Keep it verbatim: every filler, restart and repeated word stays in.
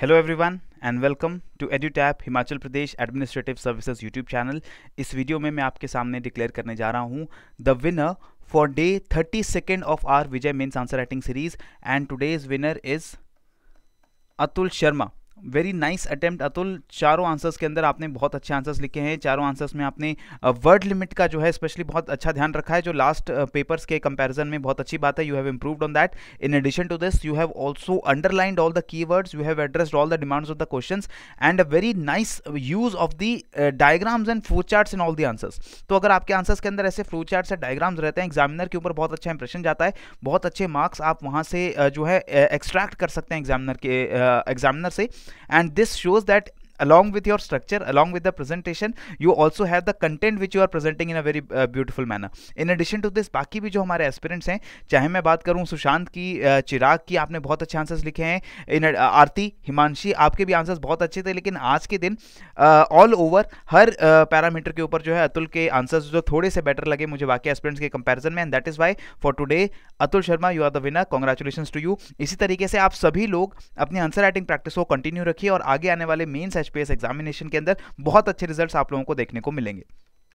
Hello everyone and welcome to एडुटैप Himachal Pradesh administrative services YouTube channel. इस video में मैं आपके सामने डिक्लेयर करने जा रहा हूँ the winner for day thirty second of our Vijay mains answer writing series and today's winner is Atul Sharma. Very nice attempt Atul, चारों आंसर्स के अंदर आपने बहुत अच्छे आंसर्स लिखे हैं। चारों आंसर्स में आपने वर्ड लिमिट का जो है स्पेशली बहुत अच्छा ध्यान रखा है, जो लास्ट पेपर्स के कंपैरिजन में बहुत अच्छी बात है। You have improved on that. In addition to this you have also underlined all the keywords, you have addressed all the demands of the questions and a very nice use of the diagrams and flow charts in all the answers. तो अगर आपके answers के अंदर ऐसे flow charts या diagrams रहते हैं, examiner के ऊपर बहुत अच्छा इंप्रेशन जाता है, बहुत अच्छे मार्क्स आप वहाँ से जो है एक्सट्रैक्ट कर सकते हैं एग्जामिनर के एग्जामिनर से। And this shows that along with your structure, along with the presentation, you also have the content which you are presenting in a very uh, beautiful manner. In addition to this, बाकी भी जो हमारे aspirants हैं, चाहे मैं बात करूं सुशांत की, चिराग की, आपने बहुत अच्छे आंसर्स लिखे हैं। इन आरती, हिमांशी, आपके भी आंसर्स बहुत अच्छे थे, लेकिन आज के दिन ऑल ओवर हर पैरामीटर के ऊपर जो है अतुल के आंसर्स जो थोड़े से बेटर लगे मुझे बाकी एस्पिरेंट्स के कंपेरिजन में, and that is why for today Atul Sharma you are the winner. Congratulations to you. इसी तरीके से आप सभी लोग अपनी आंसर राइटिंग प्रैक्टिस को कंटिन्यू रखिए और आगे आने वाले mains H P S examination के अंदर बहुत अच्छे रिजल्ट्स आप लोगों को देखने को मिलेंगे।